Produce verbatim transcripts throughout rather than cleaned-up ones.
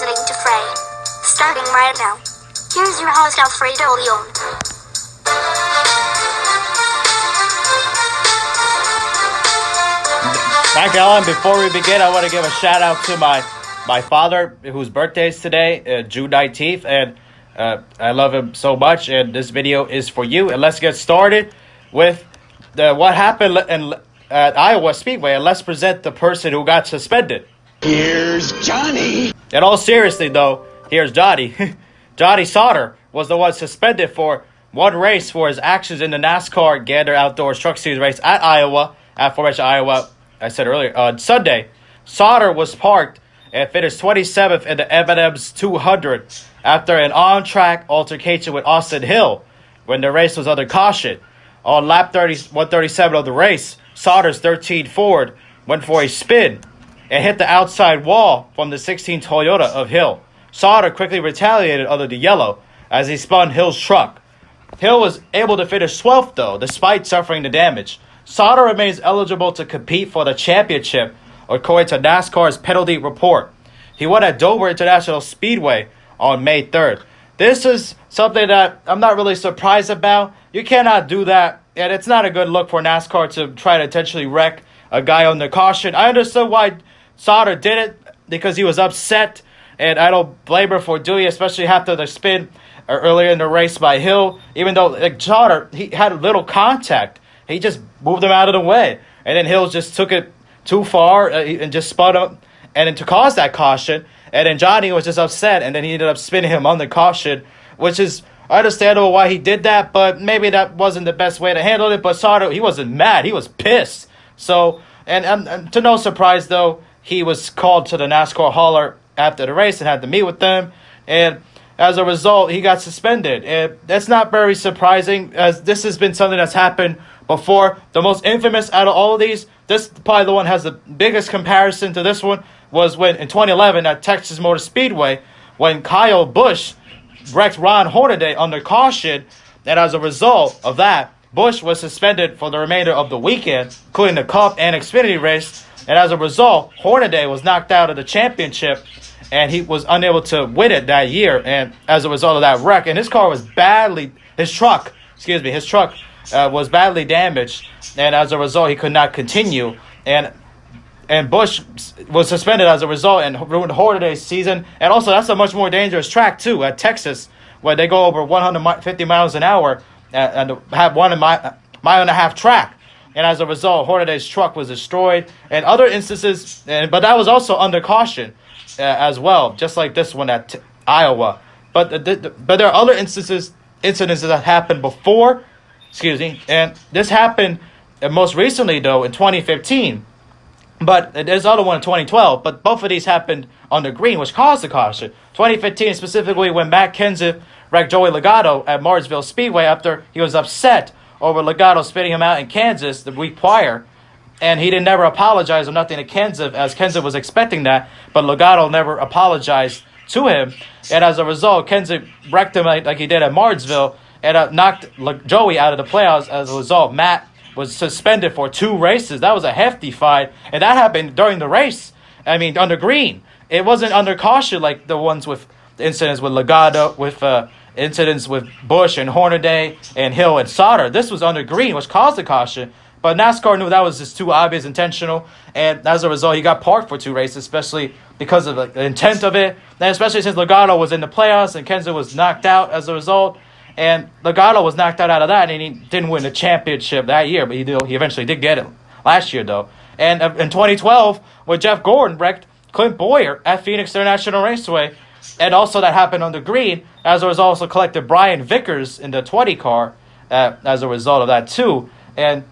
listening to Frey. Starting right now, here's your host Alfredo Leon. Thank you, Alan. Before we begin, I want to give a shout out to my my father, whose birthday is today, uh, June nineteenth, and uh, I love him so much. And this video is for you. And let's get started with the what happened in, at Iowa Speedway, and let's present the person who got suspended. Here's Johnny. In all seriously, though, here's Johnny. Johnny Sauter was the one suspended for one race for his actions in the NASCAR Gander Outdoors Truck Series race at Iowa, at aforementioned Iowa, I said earlier, on Sunday. Sauter was parked and finished twenty-seventh in the M and M's two hundred after an on-track altercation with Austin Hill when the race was under caution. On lap one thirty-seven of the race, Sauter's thirteen Ford went for a spin and hit the outside wall from the sixteen Toyota of Hill. Sauter quickly retaliated under the yellow as he spun Hill's truck. Hill was able to finish twelfth, though, despite suffering the damage. Sauter remains eligible to compete for the championship, according to NASCAR's penalty report. He won at Dover International Speedway on May third. This is something that I'm not really surprised about. You cannot do that, and it's not a good look for NASCAR to try to intentionally wreck a guy under caution. I understood why Sauter did it, because he was upset, and I don't blame her for doing it, especially after the spin earlier in the race by Hill. Even though, like, Sauter, he had little contact. He just moved him out of the way, and then Hill just took it too far and just spun up, and then to cause that caution, and then Johnny was just upset, and then he ended up spinning him on the caution, which is understandable why he did that, but maybe that wasn't the best way to handle it. But Sauter, he wasn't mad, he was pissed. So, and, and, and to no surprise, though, he was called to the NASCAR hauler after the race and had to meet with them. And as a result, he got suspended. And that's not very surprising, as this has been something that's happened before. The most infamous out of all of these, this probably the one has the biggest comparison to this one, was when in twenty eleven at Texas Motor Speedway, when Kyle Busch wrecked Ron Hornaday under caution. And as a result of that, Busch was suspended for the remainder of the weekend, including the Cup and Xfinity race. And as a result, Hornaday was knocked out of the championship, and he was unable to win it that year. And as a result of that wreck, and his car was badly, his truck, excuse me, his truck uh, was badly damaged. And as a result, he could not continue. And and Busch was suspended as a result and ruined Hornaday's season. And also, that's a much more dangerous track, too, at Texas, where they go over one hundred fifty miles an hour and have one mile, mile and a half track. And as a result, Hornaday's truck was destroyed. And other instances, and, but that was also under caution uh, as well, just like this one at t Iowa. But the, the, but there are other instances, incidents that happened before, excuse me, and this happened most recently, though, in twenty fifteen. But there's another one in twenty twelve, but both of these happened on the green, which caused the caution. twenty fifteen, specifically when Matt Kenseth wrecked Joey Logano at Martinsville Speedway after he was upset over Logano spitting him out in Kansas the week prior. And he didn't never apologize or nothing to Kenseth, as Kenseth was expecting that. But Logano never apologized to him. And as a result, Kenseth wrecked him like, like he did at Martinsville and uh, knocked Le Joey out of the playoffs. As a result, Matt was suspended for two races. That was a hefty fine. And that happened during the race. I mean, under green. It wasn't under caution like the ones with the incidents with Logano, with... Uh, Incidents with Busch and Hornaday and Hill and Sauter. This was under green, which caused the caution. But NASCAR knew that was just too obvious, intentional. And as a result, he got parked for two races, especially because of the intent of it. And especially since Logano was in the playoffs and Kenseth was knocked out as a result. And Logano was knocked out out of that, and he didn't win the championship that year. But he did, he eventually did get it last year, though. And in twenty twelve, when Jeff Gordon wrecked Clint Bowyer at Phoenix International Raceway, and also that happened on the green, as a result also collected Brian Vickers in the twenty car uh, as a result of that too. And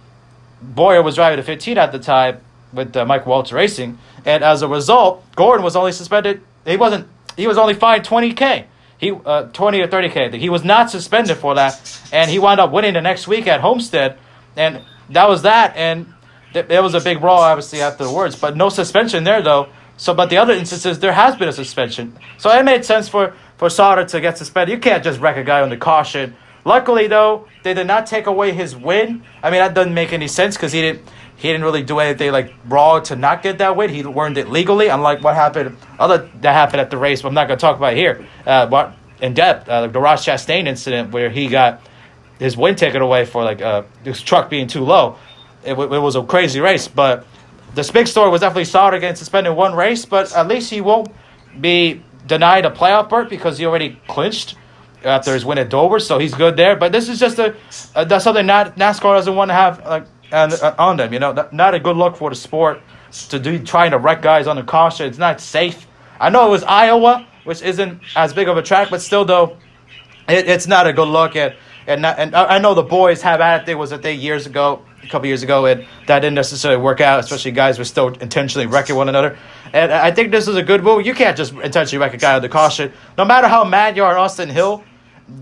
Bowyer was driving the fifteen at the time with uh, Mike Waltz Racing. And as a result, Gordon was only suspended. He wasn't. He was only fined twenty K. He uh, twenty or thirty K. He was not suspended for that. And he wound up winning the next week at Homestead. And that was that. And th there was a big brawl, obviously, afterwards. But no suspension there, though. So, but the other instances, there has been a suspension. So it made sense for, for Sauter to get suspended. You can't just wreck a guy under caution Luckily, though, they did not take away his win. I mean, that doesn't make any sense because he didn't he didn't really do anything like raw to not get that win. He earned it legally, unlike what happened other that happened at the race. But I'm not going to talk about it here, uh, but in depth, uh, the Ross Chastain incident where he got his win taken away for like uh, his truck being too low. It, w- it was a crazy race, but the big story was definitely Sauter getting suspended one race. But at least he won't be denied a playoff berth because he already clinched after his win at Dover, so he's good there. But this is just a, a that's something not NASCAR doesn't want to have like on, on them. You know, not a good look for the sport to do trying to wreck guys on the caution. It's not safe. I know it was Iowa, which isn't as big of a track, but still though, it, it's not a good look at. And not, and I know the boys have at it. They was a thing years ago, a couple years ago, and that didn't necessarily work out. Especially guys were still intentionally wrecking one another. And I think this is a good move. You can't just intentionally wreck a guy under caution, no matter how mad you are at Austin Hill.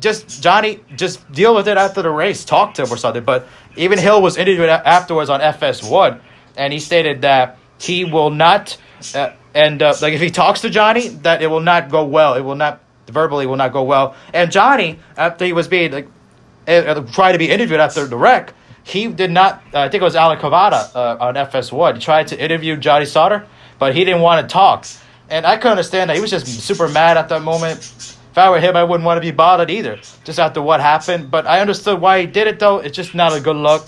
Just Johnny, just deal with it after the race. Talk to him or something. But even Hill was interviewed afterwards on F S one, and he stated that he will not. Uh, and uh, like if he talks to Johnny, that it will not go well. It will not verbally will not go well. And Johnny, after he was being like. Tried to be interviewed after the wreck. He did not, uh, I think it was Alan Cavada uh, on F S one. He tried to interview Johnny Sauter, but he didn't want to talk. And I could understand that. He was just super mad at that moment. If I were him, I wouldn't want to be bothered either, just after what happened. But I understood why he did it, though. It's just not a good look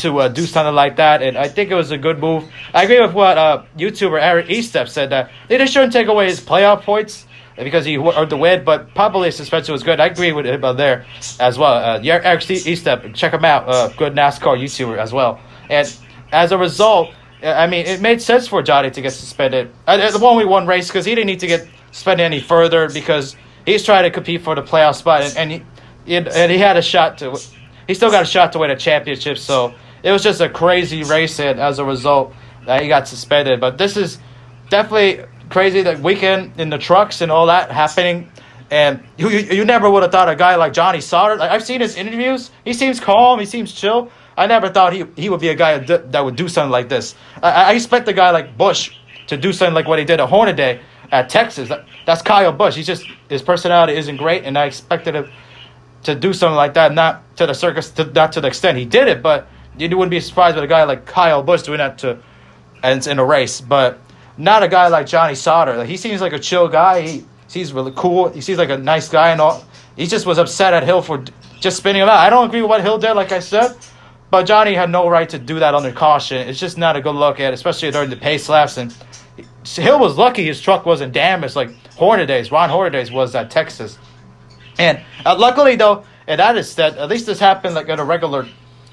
to uh, do something like that. And I think it was a good move. I agree with what uh, YouTuber Eric Estep said, that they just shouldn't take away his playoff points because he earned the win, but probably suspension was good. I agree with him there as well. Uh, Eric Estep, check him out. Uh, good NASCAR YouTuber as well. And as a result, I mean, it made sense for Johnny to get suspended. It was only one race because he didn't need to get suspended any further because he's trying to compete for the playoff spot, and, and he and he had a shot to. He still got a shot to win a championship. So it was just a crazy race, and as a result, uh, he got suspended. But this is definitely. Crazy that weekend in the trucks and all that happening, and you you, you never would have thought a guy like Johnny Sauter. Like I've seen his interviews, he seems calm, he seems chill. I never thought he he would be a guy that would do something like this. I, I expect a guy like Busch to do something like what he did at Hornaday at Texas. That, that's Kyle Busch. He's just his personality isn't great, and I expected him to do something like that. Not to the circus, to, not to the extent he did it, but you wouldn't be surprised with a guy like Kyle Busch doing that to, and in a race, but. Not a guy like Johnny Sauter. Like, he seems like a chill guy. He seems really cool. He seems like a nice guy and all. He just was upset at Hill for just spinning him out. I don't agree with what Hill did, like I said, but Johnny had no right to do that under caution. It's just not a good look at it, especially during the pace laps. And Hill was lucky his truck wasn't damaged like Hornaday's. Ron Hornaday's was at Texas. And uh, luckily, though, and that is that, at least this happened like at a regular,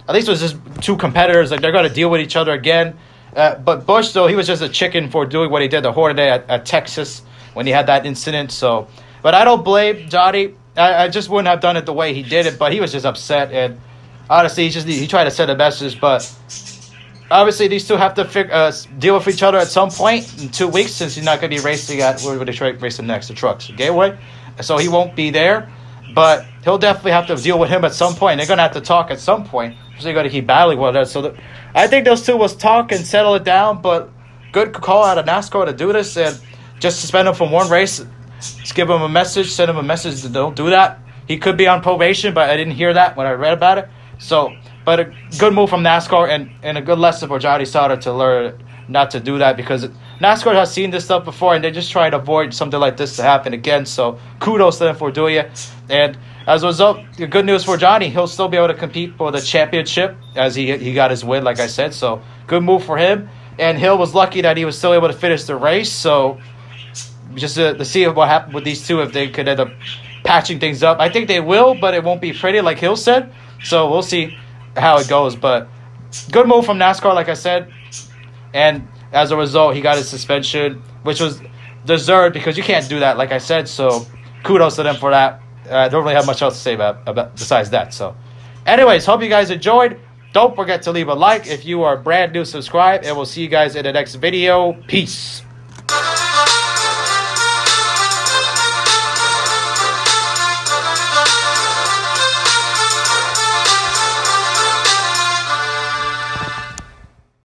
at least it was just two competitors. Like they're going to deal with each other again. Uh, but Busch, though, he was just a chicken for doing what he did to Hornaday at, at Texas when he had that incident. So, but I don't blame Johnny. I, I just wouldn't have done it the way he did it. But he was just upset, and honestly, he just he tried to send a message. But obviously, these two have to fig- uh, deal with each other at some point in two weeks, since he's not going to be racing at where would they race him next? The trucks, Gateway. So he won't be there. But he'll definitely have to deal with him at some point. They're going to have to talk at some point. So they're going to keep battling one another. So the, I think those two will talk and settle it down. But good call out of NASCAR to do this. And just suspend him from one race. Just give him a message. Send him a message that don't do that. He could be on probation, but I didn't hear that when I read about it. So, but a good move from NASCAR. And, and a good lesson for Johnny Sauter to learn not to do that. Because NASCAR has seen this stuff before, and they're just trying to avoid something like this to happen again. So kudos to them for doing it. And as a result, the good news for Johnny, he'll still be able to compete for the championship as he he got his win, like I said. So good move for him. And Hill was lucky that he was still able to finish the race. So just to, to see what happened with these two, if they could end up patching things up. I think they will, but it won't be pretty, like Hill said. So we'll see how it goes. But good move from NASCAR, like I said. And as a result, he got his suspension, which was deserved because you can't do that, like I said. So kudos to them for that. I don't really have much else to say about, about besides that. So, anyways, hope you guys enjoyed. Don't forget to leave a like. If you are brand new, subscribe, and we'll see you guys in the next video. Peace.